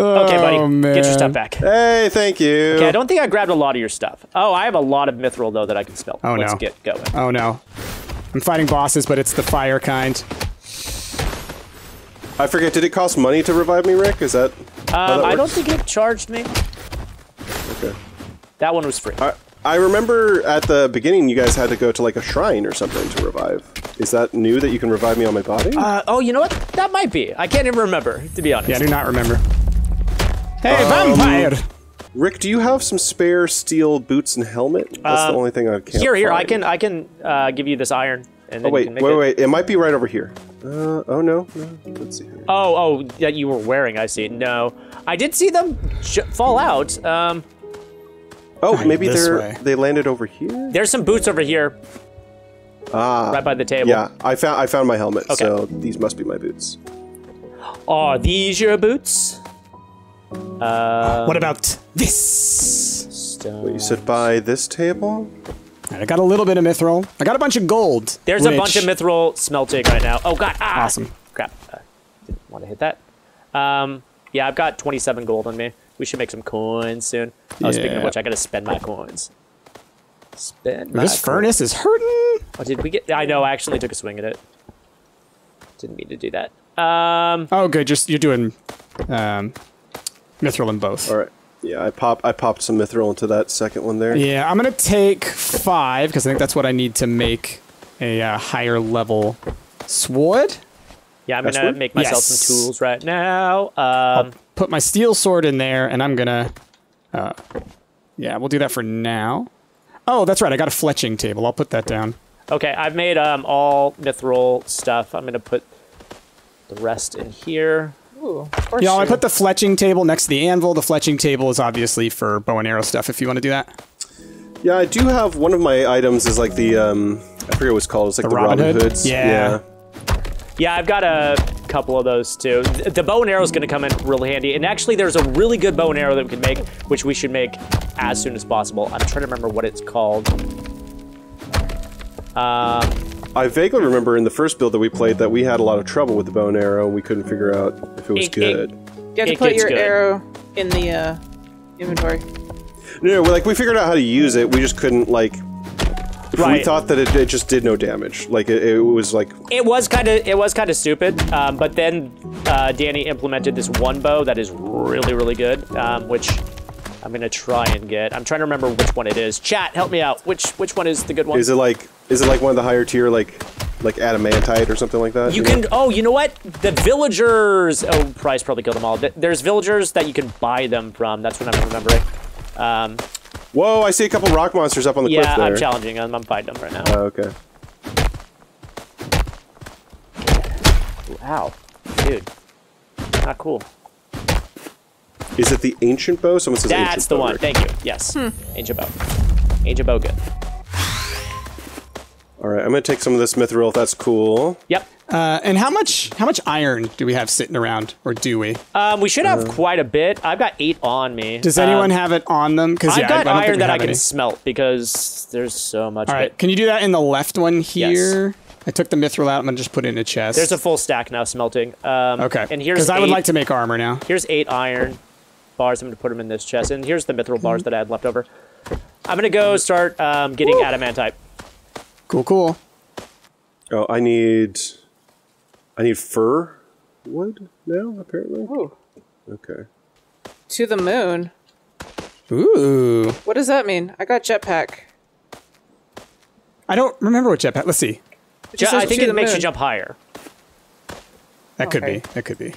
Okay, buddy. Man. Get your stuff back. Hey, thank you. Okay, I don't think I grabbed a lot of your stuff. Oh, I have a lot of mithril, though, that I can smelt. Oh, Let's get going. Oh, no. I'm fighting bosses, but it's the fire kind. I forget, did it cost money to revive me, Rick? Is that how that works? I don't think it charged me. Okay. That one was free. I remember at the beginning you guys had to go to like a shrine or something to revive. Is that new that you can revive me on my body? Oh, you know what? That might be. I can't even remember, to be honest. Yeah, I do not remember. Hey, vampire! Rick, do you have some spare steel boots and helmet? That's the only thing I can't find. I can give you this iron. And then wait. It might be right over here. Oh no. Let's see. Here. Oh, that you were wearing. I see. No, I did see them fall out. Oh, maybe they landed over here. There's some boots over here. Ah, right by the table. Yeah, I found my helmet. Okay. So these must be my boots. Are these your boots? What about this? Wait, you said by this table. I got a little bit of mithril. I got a bunch of gold. There's a bunch of mithril smelting right now. Oh, God. Ah, awesome. Crap. Didn't want to hit that. Yeah, I've got 27 gold on me. We should make some coins soon. Oh, speaking of which, I got to spend my coins. This furnace is hurting. Oh, did we get... I know, I actually took a swing at it. Didn't mean to do that. Oh, good. You're doing mithril in both. All right. Yeah, I popped some mithril into that second one there. Yeah, I'm gonna take 5 because I think that's what I need to make a higher level sword. Yeah, I'm gonna make myself some tools right now. I'll put my steel sword in there, and I'm gonna. Yeah, we'll do that for now. Oh, that's right. I got a fletching table. I'll put that down. Okay, I've made all mithril stuff. I'm gonna put the rest in here. Ooh, yeah, I put the fletching table next to the anvil. The fletching table is obviously for bow and arrow stuff, if you want to do that. Yeah, I do have one of my items is like the, I forget what it's called. It's like the Robin Hood's. Yeah, I've got a couple of those too. The bow and arrow is going to come in really handy. And actually, there's a really good bow and arrow that we can make, which we should make as soon as possible. I'm trying to remember what it's called. I vaguely remember in the first build that we played that we had a lot of trouble with the bow and arrow. We couldn't figure out if it was good. You have to put your arrow in the inventory. No, like we figured out how to use it. We just couldn't like. Right. We thought that it just did no damage. Like it was like. It was kind of stupid. But then Danny implemented this one bow that is really really good, which I'm gonna try and get. I'm trying to remember which one it is. Chat, help me out. Which one is the good one? Is it like one of the higher tier, like adamantite or something like that? You know? Oh, you know what? The villagers. Oh, Price probably killed them all. There's villagers that you can buy them from. That's what I'm remembering. Whoa! I see a couple rock monsters up on the cliff there. Yeah, I'm challenging them. I'm fighting them right now. Oh, okay. Wow, dude, not cool. Is it the ancient bow? Someone says that's the one. Thank you. Yes, ancient bow. Ancient bow, good. All right, I'm gonna take some of this mithril if that's cool. Yep. And how much iron do we have sitting around, or do we? We should have quite a bit. I've got 8 on me. Does anyone have it on them? Because I've got iron that I can smelt because there's so much. All right, can you do that in the left one here? Yes. I took the mithril out. I'm gonna just put it in a chest. There's a full stack now smelting. Okay. And here's because I would like to make armor now. Here's 8 iron bars. I'm gonna put them in this chest, and here's the mithril bars that I had left over. I'm gonna go start getting adamantite. Cool, cool. Oh, I need fir wood now, apparently. Oh. Okay. To the moon. Ooh. What does that mean? I got jetpack. I don't remember what jetpack. Let's see. I think it makes you jump higher. That could be. That could be.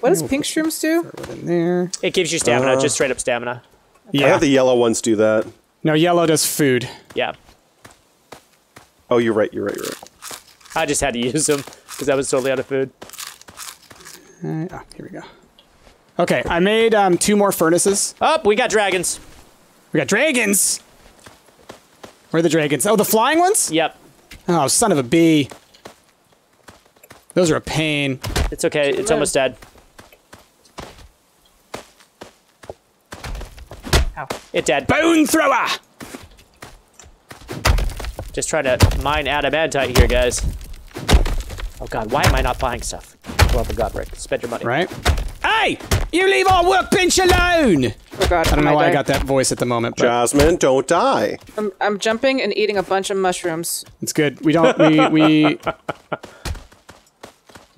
What does pink shrooms do? In there. It gives you stamina, just straight up stamina. Okay. Yeah. I have the yellow ones do that. No, yellow does food. Yeah. Oh, you're right. I just had to use them because I was totally out of food. Here we go. Okay, I made 2 more furnaces. Oh, we got dragons. Where are the dragons? Oh, the flying ones? Yep. Oh, son of a bee. Those are a pain. It's okay. It's almost dead. Ow. It's dead. Bone thrower! Just trying to mine adamantite here, guys. Oh, God, why am I not buying stuff? pull out the god brick. Spend your money. Right? Hey! You leave our workbench alone! Oh god, I don't know why I got that voice at the moment, but... Jasmine, don't die! I'm jumping and eating a bunch of mushrooms. It's good. We don't...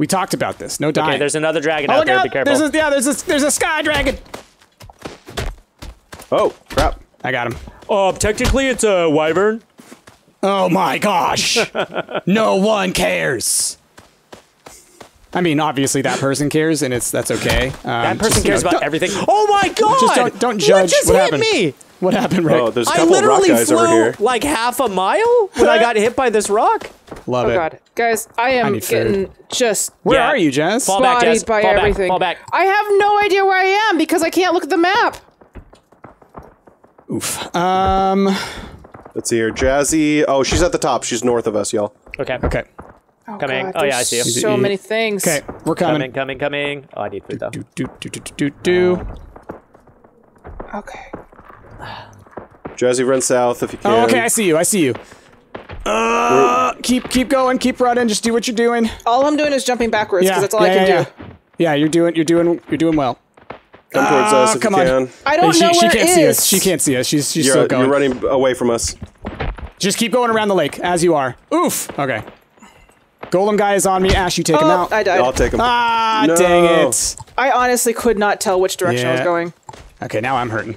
We talked about this. No dying. Okay, there's another dragon out there. Be careful. There's a sky dragon! Oh, crap. I got him. Technically, it's a wyvern. Oh my gosh! No one cares! I mean, obviously that person cares, and that's okay. That person cares about everything. Oh my god! Just don't judge what happened. Just hit me! What happened, Rick? Oh, there's a couple of rock guys over here. I literally flew like half a mile when I got hit by this rock. Love it. Oh god, guys, I am getting just. Where are you, Jazz? Fall back, Jazz. Fall back. Fall back. I have no idea where I am because I can't look at the map. Oof. Let's see here, Jazzy. Oh, she's at the top. She's north of us, y'all. Okay. Okay. Oh, coming. God, oh yeah, I see you. So many things. Okay, we're coming. Coming. Oh, I need food though. Okay. Jazzy, run south if you can. Oh, okay, I see you. Keep going, keep running. Just do what you're doing. All I'm doing is jumping backwards because that's all I can do. Yeah, you're doing well. Come towards us if you can. I don't know where she can't see us. She can't see us. She's still going. You're running away from us. Just keep going around the lake as you are. Oof. Okay. Golem guy is on me. Ash, you take him out. I died. I'll take him. Ah, no. Dang it. I honestly could not tell which direction I was going. Okay, now I'm hurting.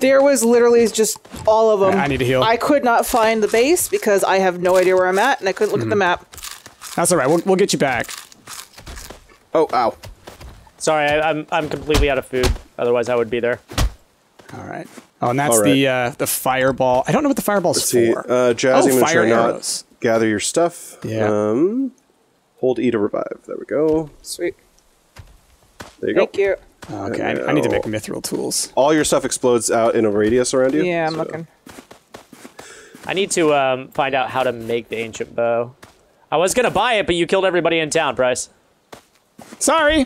There was literally just all of them. I need to heal. I could not find the base because I have no idea where I'm at, and I couldn't look at the map. That's all right. We'll get you back. Oh, ow. Sorry, I'm completely out of food. Otherwise, I would be there. All right. Oh, and that's the fireball. I don't know what the fireball's for. Jazzy, I'm sure not. Gather your stuff. Yeah. Hold E to revive. There we go. Sweet. There you go. Thank you. Okay, I need to make mithril tools. All your stuff explodes out in a radius around you. Yeah, I'm looking. I need to find out how to make the ancient bow. I was gonna buy it, but you killed everybody in town, Bryce. Sorry.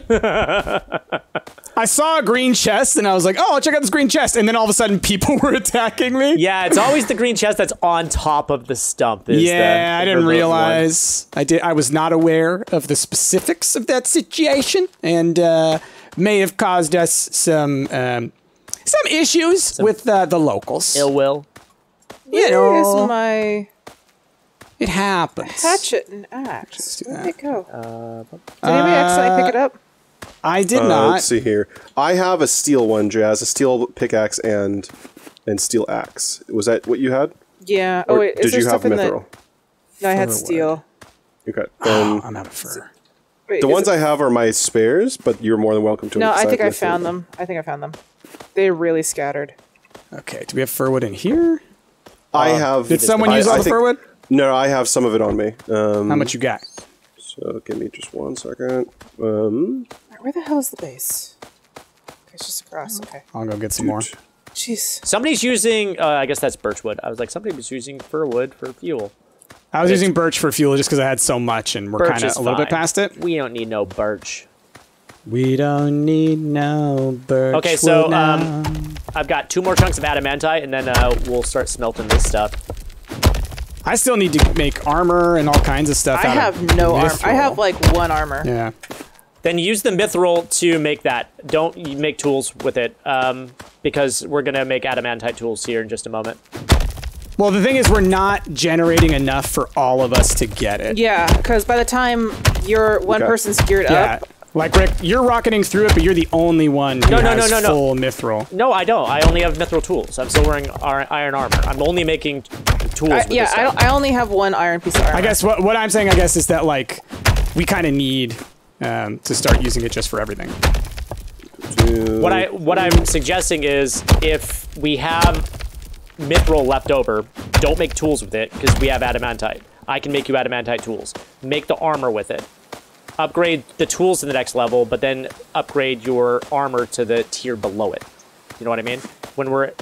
I saw a green chest and I was like, oh, I'll check out this green chest. And then all of a sudden people were attacking me. Yeah, it's always the green chest that's on top of the stump. I didn't realize. I was not aware of the specifics of that situation and may have caused us some issues with the locals. Ill will. You know. Where is my... It happens. Hatchet and axe. Where'd they go? Did anybody accidentally pick it up? I did not. Let's see here. I have a steel one, Jazz. A steel pickaxe and steel axe. Was that what you had? Yeah. Or wait. Did you have mithril? No, I had steel. Okay. I'm out of fur. Wait, the ones I have are my spares, but you're more than welcome to. No, I think I found them. They're really scattered. Okay. Do we have fir wood in here? I have. Did someone use all the fir wood? No, I have some of it on me. How much you got? So give me just 1 second. Where the hell is the base? It's just across. Okay. I'll go get some more. Jeez. Somebody's using. I guess that's birch wood. I was like, somebody was using fir wood for fuel. I was using birch for fuel just because I had so much, and we're kind of a little bit past it. We don't need no birch. Okay, so I've got 2 more chunks of adamantite, and then we'll start smelting this stuff. I still need to make armor and all kinds of stuff. I have no armor. I have like 1 armor. Yeah. Then use the mithril to make that. Don't make tools with it, because we're gonna make adamantite tools here in just a moment. Well, the thing is, we're not generating enough for all of us to get it. Yeah, because by the time you're one person's geared up. Like, Rick, you're rocketing through it, but you're the only one who has full mithril. No, I don't. I only have mithril tools. I'm still wearing iron armor. I'm only making tools with this stuff. I only have 1 iron piece of armor. I guess what I'm saying, is that, like, we kind of need to start using it just for everything. What I'm suggesting is if we have mithril left over, don't make tools with it, because we have adamantite. I can make you adamantite tools. Make the armor with it. Upgrade the tools to the next level, but then upgrade your armor to the tier below it. You know what I mean? When we're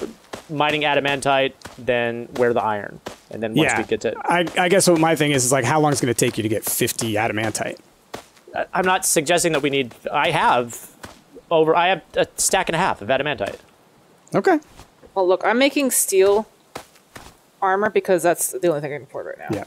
mining adamantite, then wear the iron. And then once we get to... I guess what my thing is like, how long is it going to take you to get 50 adamantite? I'm not suggesting that we need... I have a stack and a half of adamantite. Okay. Well, look, I'm making steel armor because that's the only thing I can afford right now. Yeah.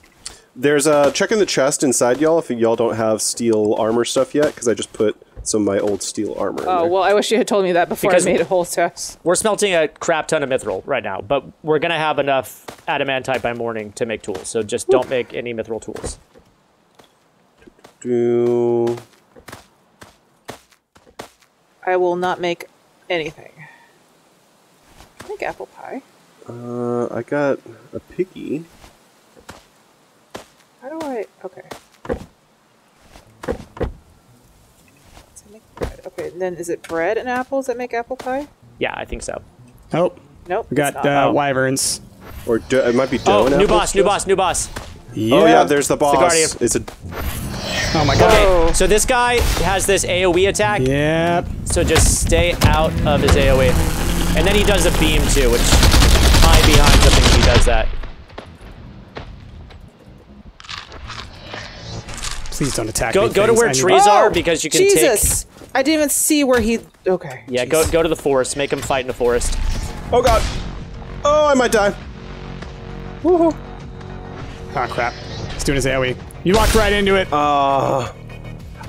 There's a check in the chest inside y'all if y'all don't have steel armor stuff yet, because I just put some of my old steel armor in there. Well, I wish you had told me that before because I made a whole test. We're smelting a crap ton of mithril right now, but we're going to have enough adamantite by morning to make tools, so just don't make any mithril tools. I will not make anything. Can I make apple pie? I got a piggy. How do I... Okay. Does it make bread? Okay, then is it bread and apples that make apple pie? Yeah, I think so. Oh. Nope. We got wyverns. Or it might be dough and apples. New boss. Yeah. Oh yeah, there's the boss. It's the Guardian. Oh my god. Okay, so this guy has this AoE attack. Yeah. So just stay out of his AoE. And then he does a beam too, which hide behind something if he does that. Please don't attack me. Go to where trees are because you can take... Jesus! I didn't even see where he... Okay. Yeah, go to the forest. Make him fight in the forest. Oh god. Oh, I might die. Woohoo. Ah, crap. He's doing his AoE. You walked right into it. I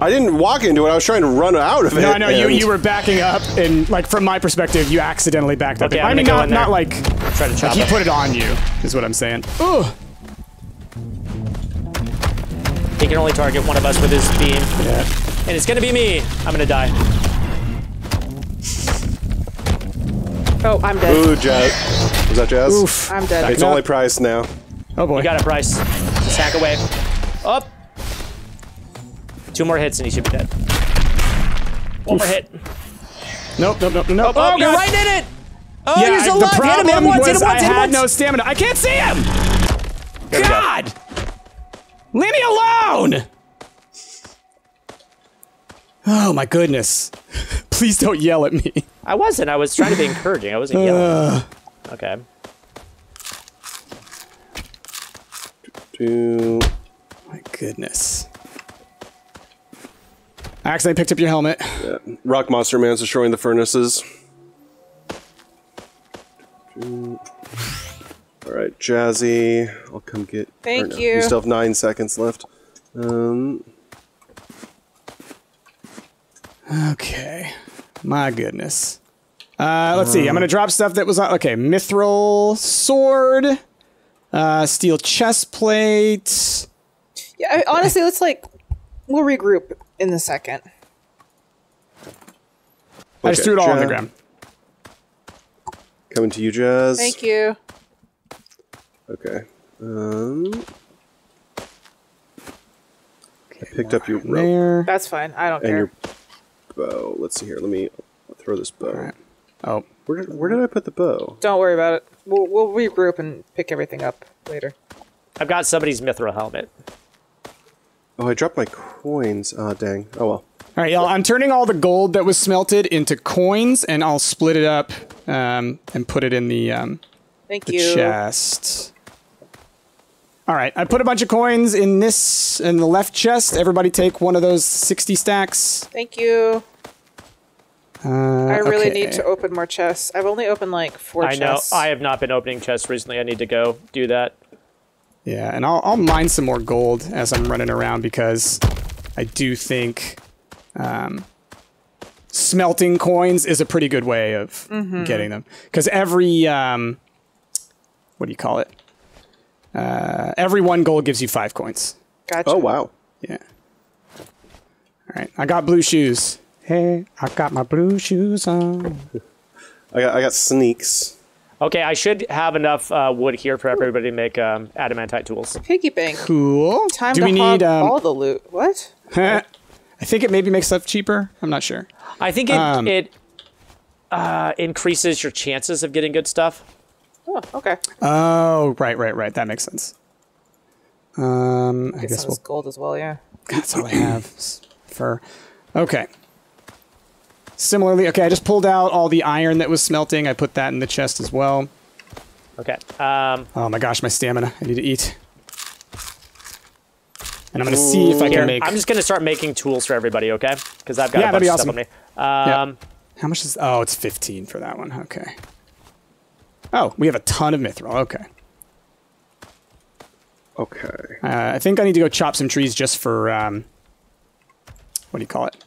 didn't walk into it. I was trying to run out of it. No, you were backing up, and like from my perspective, you accidentally backed up. Okay, I mean, not like try to chop. Like he put it on you, is what I'm saying. Ooh. He can only target one of us with his beam. Yeah. And it's gonna be me. I'm gonna die. Oh, I'm dead. Ooh, Jazz. Was that Jazz? Oof. I'm dead. It's only Price now. Oh boy. You got it, Price. Just hack away. Up. 2 more hits and he should be dead. 1 more hit. Nope. Oh, you're right in it! Oh, yeah, he's alive! Hit him once! I had no stamina. I can't see him! God! Leave me alone! Oh my goodness. Please don't yell at me. I wasn't. I was trying to be encouraging. I wasn't yelling. Okay. My goodness. I accidentally picked up your helmet. Yeah. Rock Monster Man's destroying the furnaces. Alright, Jazzy. I'll come get... Thank you. You still have 9 seconds left. Okay. My goodness. Let's see. I'm going to drop stuff that was... Okay, mithril sword. Steel chest plate. Yeah, honestly, let's like... We'll regroup in a second. Okay, I just threw it all on the ground. Coming to you, Jazz. Thank you. Okay. I picked up your rope. There. That's fine. I don't care. Your bow. Let's see here. Let me throw this bow. Right. Oh, where did I put the bow? Don't worry about it. We'll regroup and pick everything up later. I've got somebody's mithril helmet. Oh, I dropped my coins. Ah, dang. Oh, well. All right, y'all. I'm turning all the gold that was smelted into coins, and I'll split it up and put it in the, chest. All right. I put a bunch of coins in this, in the left chest. Everybody take one of those 60 stacks. Thank you. I really need to open more chests. I've only opened, like, 4 chests. I know. I have not been opening chests recently. I need to go do that. Yeah, and I'll mine some more gold as I'm running around because I do think smelting coins is a pretty good way of getting them. Because every, what do you call it? Every 1 gold gives you 5 coins. Gotcha. Oh, wow. Yeah. All right, I got blue shoes. Hey, I got my blue shoes on. I got sneaks. Okay, I should have enough wood here for everybody to make adamantite tools. Piggy bank. Cool. Time to hog all the loot. What? I think it maybe makes stuff cheaper. I'm not sure. I think it increases your chances of getting good stuff. Oh, okay. Oh, right. That makes sense. I guess we'll... gold as well, yeah. That's all I have. Fur. Okay. Similarly, okay, I just pulled out all the iron that was smelting. I put that in the chest as well. Okay. Oh my gosh, my stamina. I need to eat. And I'm going to see if I can make... I'm just going to start making tools for everybody, okay? Because I've got a bunch of stuff on me. How much is... Oh, it's 15 for that one. Okay. Oh, we have a ton of mithril. Okay. Okay. I think I need to go chop some trees just for, what do you call it?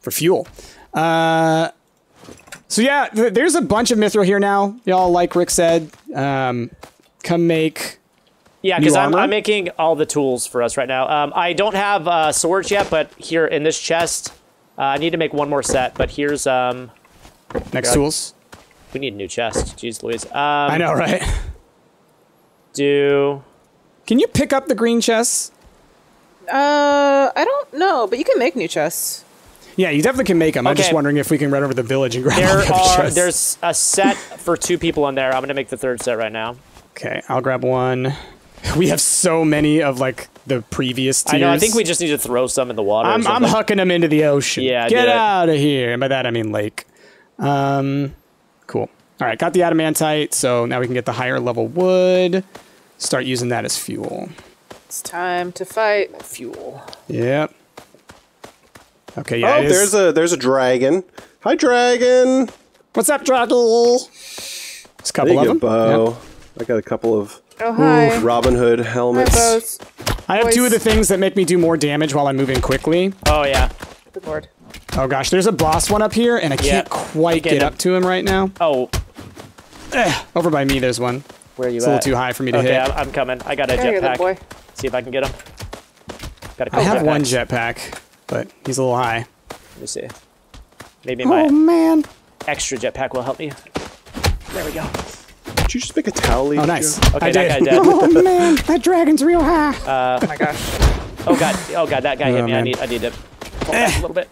For fuel. So yeah, there's a bunch of mithril here now. Y'all, like Rick said, come make... Yeah, because I'm making all the tools for us right now. I don't have swords yet, but here in this chest, I need to make one more set, but here's... Next tools. We need a new chest. Jeez Louise. I know, right? Can you pick up the green chests? I don't know, but you can make new chests. Yeah, you definitely can make them. Okay. I'm just wondering if we can run over the village and grab all the chests. There's a set for 2 people in there. I'm going to make the 3rd set right now. Okay, I'll grab one. We have so many of, like, the previous tiers. I know, I think we just need to throw some in the water. I'm hucking them into the ocean. Yeah, get out of here. And by that, I mean lake. Cool. All right, got the adamantite, so now we can get the higher level wood. Start using that as fuel. It's time to fight fuel. Yep. Okay, yeah, oh, there's a dragon. Hi, dragon. What's up, dragon? There's a couple of them. Bow. Yep. I got a couple of... Oh, hi. Ooh, Robin Hood helmets. Hi, I have 2 of the things that make me do more damage while I'm moving quickly. Oh, yeah. Good lord. Oh, gosh. There's a boss one up here, and I can't quite get up to him right now. Oh. Over by me, there's one. Where are you at? It's a little too high for me to hit. Okay, I'm coming. I got a jetpack. See if I can get him. Got a I have one jetpack, but he's a little high. Let me see. Maybe my extra jetpack will help me. There we go. Did you just make a towel? Oh, nice. Okay, that guy dead. Oh, man. That dragon's real high. Oh, my gosh. Oh, God. Oh, God. That guy hit me. Man. I need to pull back a little bit.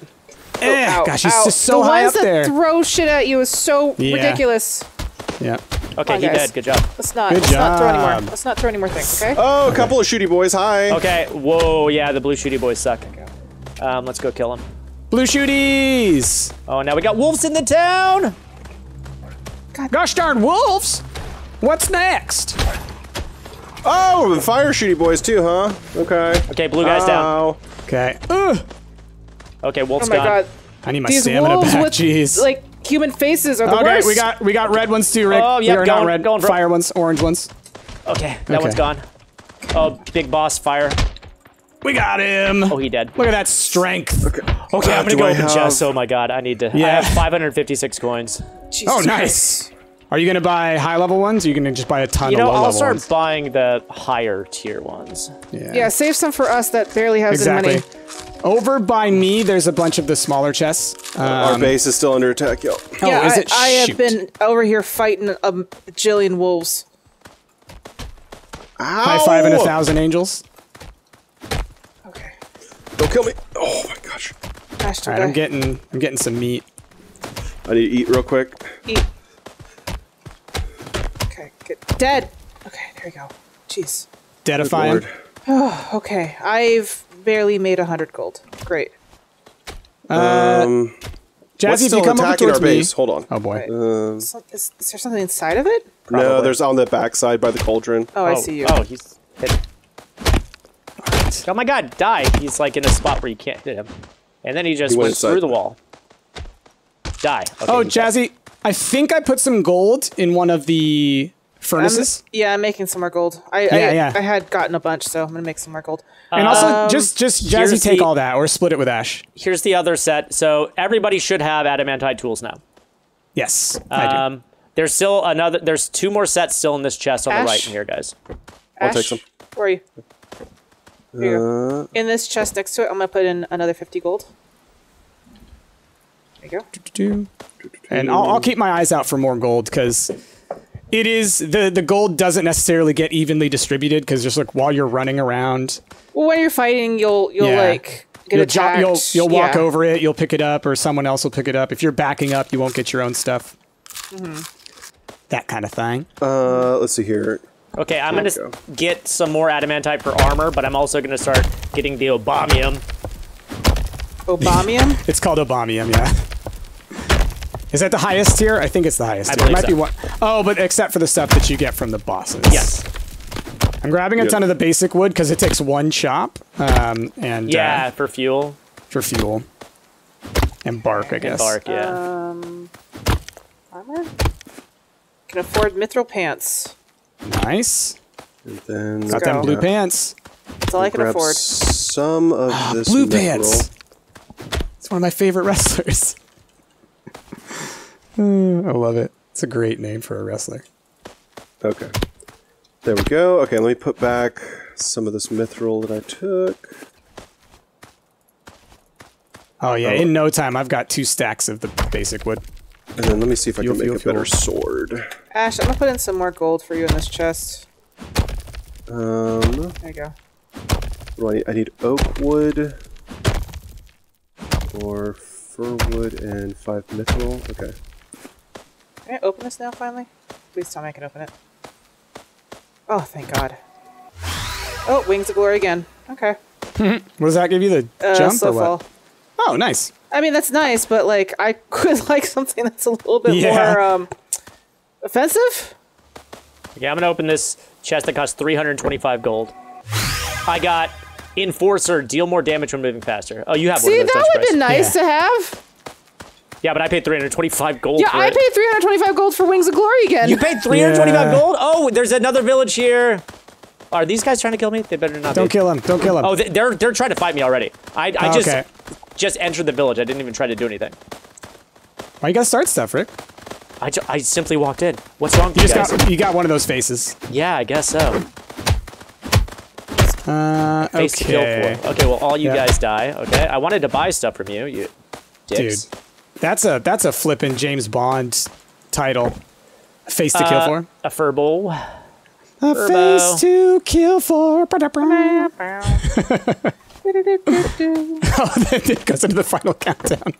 Oh, ow, gosh, he's just so high up there. The ones that throw shit at you is so ridiculous. Yeah. Okay, he dead. Good job. Let's not throw any more. Let's not throw any more things, okay? Oh, a couple of shooty boys. Hi. Okay. Whoa, yeah, the blue shooty boys suck. Let's go kill him. Blue shooties! Oh, now we got wolves in the town! God. Gosh darn wolves! What's next? Oh, the fire shooty boys too, huh? Okay. Okay, blue guy's down. Okay. Ugh. Okay, wolf's gone. Oh my god. I need my stamina back. Jeez. Like human faces are the worst. Okay, we got red ones too, Rick. Oh yeah, going for fire ones, orange ones. Okay, that one's gone. Oh, big boss fire. We got him. Oh, he dead. Look at that strength. Okay, I'm gonna go open chest. Oh my god, I need to. Yeah. I have 556 coins. Jesus Christ. Nice. Are you gonna buy high level ones? Or are you gonna just buy a ton of low level ones? You know, I'll start buying the higher tier ones. Yeah. Yeah, save some for us that barely has any money. Over by me, there's a bunch of the smaller chests. Our base is still under attack, yo. Yeah, oh, I have been over here fighting a bajillion wolves. Ow! High five and 1,000 angels. Okay. Don't kill me. Oh my gosh. Gosh, all right, I'm getting some meat. I need to eat real quick. Eat. Okay, get dead. Okay, there we go. Jeez. Deadifying. Oh, okay, I've barely made 100 gold. Great. Jazzy, if you come over towards me. Hold on. Oh boy. Is there something inside of it? Probably. No, there's on the backside by the cauldron. Oh, I see you. Oh, he's hit. Right. Oh my god, die. He's like in a spot where you can't hit him. And then he just went through the wall. Die. Okay, oh, Jazzy, I think I put some gold in one of the furnaces. I'm making some more gold. I had gotten a bunch, so I'm gonna make some more gold. And also, just Jazzy, take all that, or split it with Ash. Here's the other set. So everybody should have adamantite tools now. Yes, I do. There's still another. There's 2 more sets still in this chest on the right in here, guys. Ash, I'll take some. Where are you? Here. In this chest next to it, I'm gonna put in another 50 gold. There you go. And I'll keep my eyes out for more gold because. It is, the gold doesn't necessarily get evenly distributed because just like while you're running around. Well, when you're fighting, you'll like get attacked. You'll walk over it, you'll pick it up, or someone else will pick it up. If you're backing up, you won't get your own stuff. Mm-hmm. That kind of thing. Let's see here. Okay, I'm going to get some more adamantite for armor, but I'm also going to start getting the obamium. Obamium? It's called obamium, yeah. Is that the highest tier? I think it's the highest tier. It might be one. Oh, but except for the stuff that you get from the bosses. Yes. I'm grabbing a ton of the basic wood because it takes 1 chop. For fuel. For fuel. And bark, I guess. And bark, yeah. Armor. Can afford mithril pants. Nice. And then got them blue pants. That's all I can afford. Some of this blue pants. It's one of my favorite wrestlers. I love it. It's a great name for a wrestler. Okay. There we go. Okay, let me put back some of this mithril that I took. Oh yeah, in no time I've got 2 stacks of the basic wood. And then let me see if I can make a better sword. Ash, I'm gonna put in some more gold for you in this chest. There you go. What do I need? I need oak wood, or fir wood, and 5 mithril. Okay. Can I open this now finally? Please tell me I can open it. Oh, thank God. Oh, Wings of Glory again. Okay. What does that give you? The jump or what? Fall. Oh, nice. I mean, that's nice, but like, I could like something that's a little bit more offensive. Okay, I'm gonna open this chest that costs 325 gold. I got Enforcer, deal more damage when moving faster. Oh, you have one of those. See, that would have been nice to have. Yeah, but I paid 325 gold for it. Yeah, I paid 325 gold for Wings of Glory again. You paid 325 gold? Oh, there's another village here. Are these guys trying to kill me? They better not be. Don't kill them. Don't kill them. Oh, they're trying to fight me already. I just entered the village. I didn't even try to do anything. Why you gotta start stuff, Rick? I simply walked in. What's wrong with you guys? You got one of those faces. Yeah, I guess so. Face to kill for. Okay, well, all you guys die. Okay, I wanted to buy stuff from you, you dicks. Dude, that's a flippin' James Bond title. Face to kill for. A furball. A face to kill for. Oh, that it goes into the final countdown.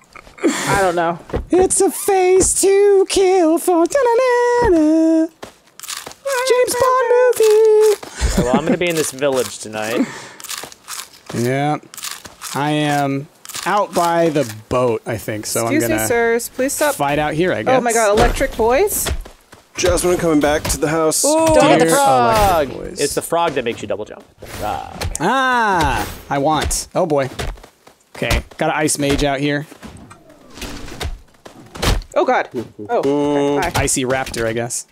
I don't know. It's a face to kill for. Da-na-na-na. James Bond movie. So, well, I'm going to be in this village tonight. Yeah. I am out by the boat, I think. So excuse I'm going to sirs. Please stop. Fight out here, I guess. Oh my God, electric boys. Jasmine coming back to the house. Ooh, don't hit the frog. It's the frog that makes you double jump. Ah, I want. Oh boy. Okay, got an ice mage out here. Oh God. Oh. Okay, icy raptor, I guess.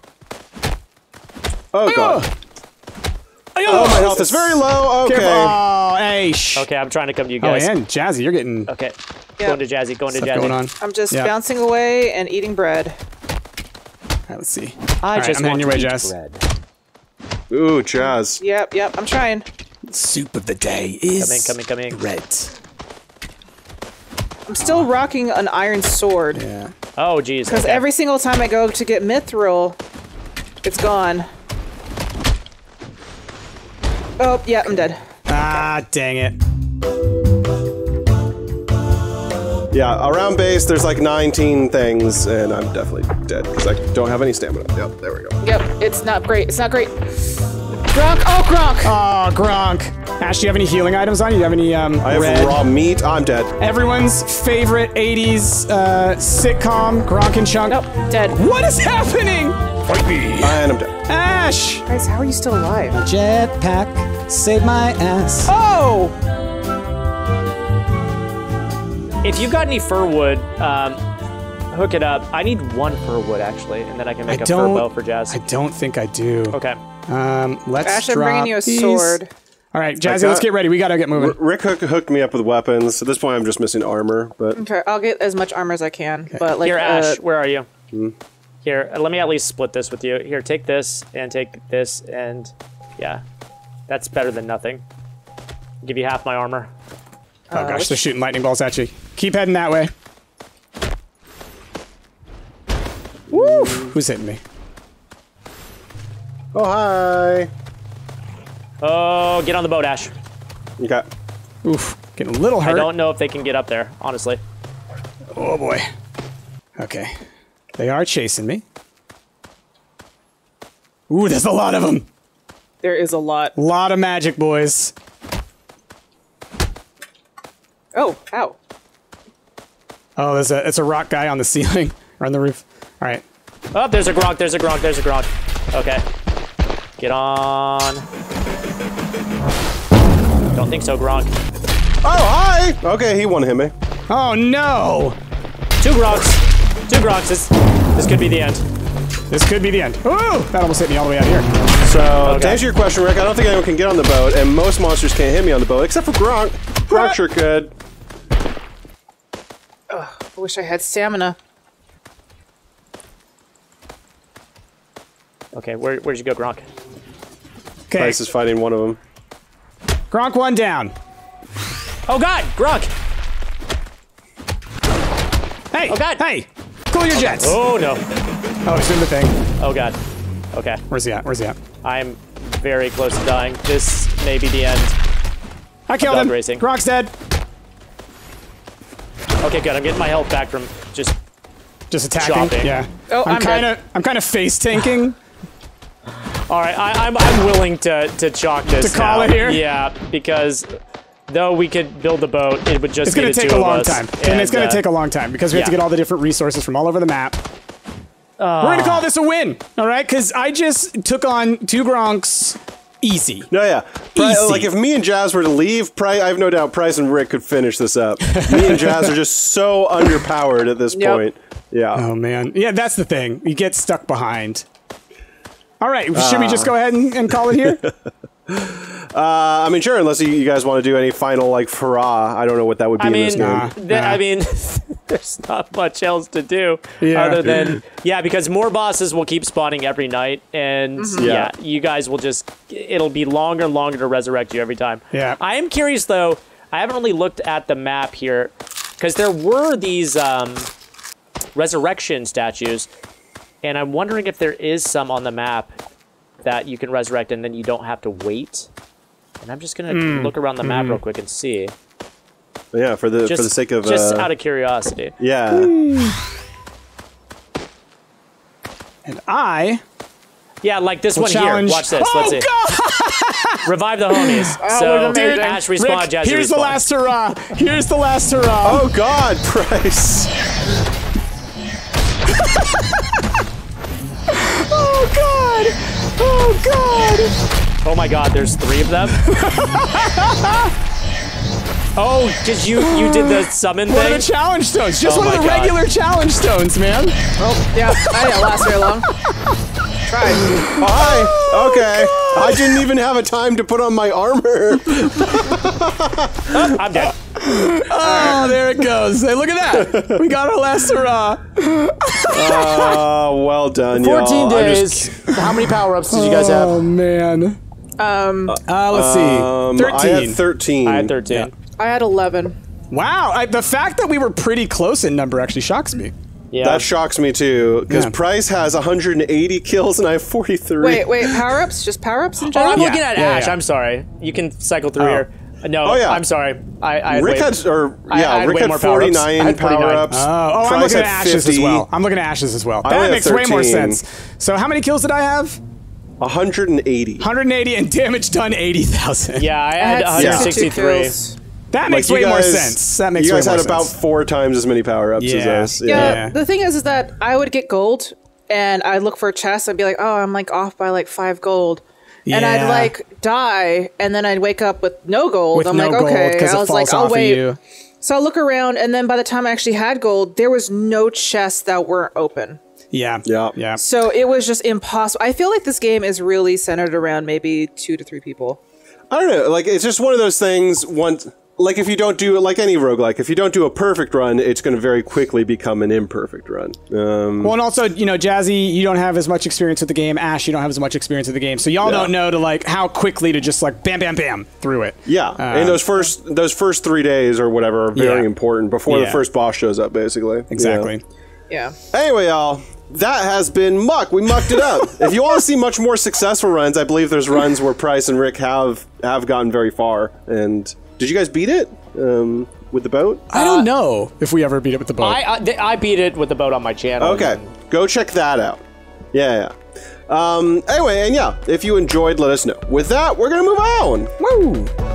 Oh God. Oh, my health is very low. Okay. Oh, hey. Okay, I'm trying to come to you guys. Oh, and Jazzy, you're getting. Okay. Yep. Going to Jazzy. Going to Jazzy. Going on. I'm just bouncing away and eating bread. All right, let's see. I'm on your way, Jazz. Ooh, Jazz. Yep, yep. I'm trying. Soup of the day is coming. Bread. I'm still rocking an iron sword. Yeah. Oh, geez. Because every single time I go to get mithril, it's gone. Oh, yeah, I'm dead. Ah, dang it. Yeah, around base, there's like 19 things, and I'm definitely dead because I don't have any stamina. Yep, there we go. Yep, it's not great. It's not great. Gronk! Oh, Gronk! Oh, Gronk! Ash, do you have any healing items on you? Do you have any I have raw meat. I'm dead. Everyone's favorite 80s sitcom, Gronk and Chunk. Nope, dead. What is happening? Fight me. And I'm dead. Ash! Guys, how are you still alive? A jetpack saved my ass. Oh! If you've got any fir wood, hook it up. I need 1 fir wood, actually, and then I can make a fir bow for Jazz. I don't think I do. Okay. Let's Ash, I'm bringing you a sword. All right, Jazzy, let's get ready. We gotta get moving. Rick hooked me up with weapons. At this point, I'm just missing armor. But okay, I'll get as much armor as I can. Okay. But like, here, Ash, where are you? Here, let me at least split this with you. Here, take this and take this, and yeah, that's better than nothing. I'll give you half my armor. Oh gosh, they're shooting lightning balls at you. Keep heading that way. Woo! Who's hitting me? Oh, hi. Oh, get on the boat, Ash. Okay. Oof, getting a little hurt. I don't know if they can get up there, honestly. Oh, boy. Okay. They are chasing me. Ooh, there's a lot of them. There is a lot. A lot of magic, boys. Oh, ow. Oh, it's a rock guy on the ceiling, or on the roof. All right. Oh, there's a Gronk, there's a Gronk, there's a Gronk. Okay. Get on. Don't think so, Gronk. Oh, hi! Okay, he won't hit me. Oh, no! 2 Gronks. 2 Gronks. This could be the end. This could be the end. Ooh! That almost hit me all the way out here. So, okay. To answer your question, Rick, I don't think anyone can get on the boat, and most monsters can't hit me on the boat, except for Gronk. Gronk sure could. Ugh, I wish I had stamina. Okay, where'd you go, Gronk? Okay. Price is fighting one of them. Gronk, one down. Oh, God! Gronk! Hey! Oh, God! Hey! Cool your jets! Oh, no. Oh, it's in the thing. Oh, God. Okay. Where's he at? Where's he at? I'm very close to dying. This may be the end. I killed him. Racing. Gronk's dead. Okay, good. I'm getting my health back from just attacking. Chopping. Yeah. Oh, I'm kind of face tanking. All right, I'm willing to chalk this. To call now. It here. Yeah, because though we could build the boat, it would just. It's going to take a long time, and it's going to take a long time because we have to get all the different resources from all over the map. We're gonna call this a win, all right? Because I just took on two Gronks easy. No, yeah. Easy. Like, if me and Jazz were to leave, I have no doubt Price and Rick could finish this up. Me and Jazz are just so underpowered at this point. Yeah. Oh, man. Yeah, that's the thing. You get stuck behind. All right, should we just go ahead and call it here? I mean, sure, unless you guys want to do any final, like, hurrah. I don't know what that would be in this game. I mean... There's not much else to do other than, because more bosses will keep spawning every night. And you guys will just, it'll be longer and longer to resurrect you every time. Yeah. I am curious though, I haven't really looked at the map here because there were these resurrection statues. And I'm wondering if there is some on the map that you can resurrect and then you don't have to wait. And I'm just going to look around the map real quick and see. Yeah, for the sake of just out of curiosity. Yeah. And like this one here. Watch this. Oh, let's God! See. Revive the homies. So dude, Ash respawn, Jazz. Here's the last hurrah. Here's the last hurrah. Oh God, Price. Oh God. Oh God. Oh my God. There's three of them. Oh, because you did the summon thing? One of the challenge stones. Just one of the regular challenge stones, man. Oh, yeah. I didn't last very long. Tried. Hi. Oh, okay. God. I didn't even have a time to put on my armor. I'm dead. Oh, there it goes. Hey, look at that. We got our last hurrah. Well done, y'all. 14 days. How many power-ups did you guys have? Oh, man. Let's see. 13. I had 13. I had 13. Yeah. I had 11. Wow, the fact that we were pretty close in number actually shocks me. Yeah. That shocks me too, because Price has 180 kills and I have 43. Wait, power-ups? Just power-ups in general? Oh, I'm looking at Ash, I'm sorry. You can cycle through here. No, I'm sorry. Rick had 49 power-ups. Oh, I'm looking at Ash's as well. That makes way more sense. So how many kills did I have? 180. 180 and damage done 80,000. Yeah, I had 163. That makes way more sense. That makes way more sense. You guys had about 4 times as many power-ups as us. Yeah, the thing is that I would get gold, and I'd look for a chest, I'd be like, oh, I'm like off by like 5 gold. Yeah. And I'd like die, and then I'd wake up with no gold. I'm like, okay, I was like, I'll wait. So I'll look around, and then by the time I actually had gold, there was no chests that weren't open. Yeah. So it was just impossible. I feel like this game is really centered around maybe 2 to 3 people. I don't know, like, it's just one of those things, like if you don't do, like any roguelike, if you don't do a perfect run, it's going to very quickly become an imperfect run. Well, and also, you know, Jazzy, you don't have as much experience with the game. Ash, you don't have as much experience with the game. So y'all don't know how quickly to just like bam, bam, bam through it. Yeah. And those first 3 days or whatever are very important before the first boss shows up, basically. Exactly. Yeah. Anyway, y'all. That has been Muck. We mucked it up. If you want to see much more successful runs, I believe there's runs where Price and Rick have gotten very far. And did you guys beat it with the boat? I don't know if we ever beat it with the boat. I beat it with the boat on my channel. Okay, go check that out. Anyway, if you enjoyed, let us know. With that, we're gonna move on. Woo!